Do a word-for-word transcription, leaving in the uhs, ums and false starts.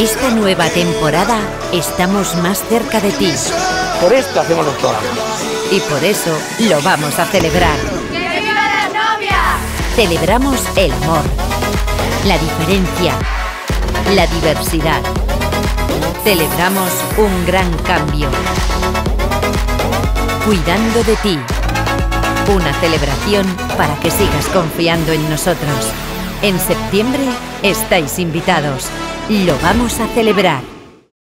Esta nueva temporada estamos más cerca de ti. Por esto hacemos los programas. Y por eso lo vamos a celebrar. ¡Que viva las novias! Celebramos el amor, la diferencia, la diversidad. Celebramos un gran cambio. Cuidando de ti. Una celebración para que sigas confiando en nosotros. En septiembre estáis invitados. Lo vamos a celebrar.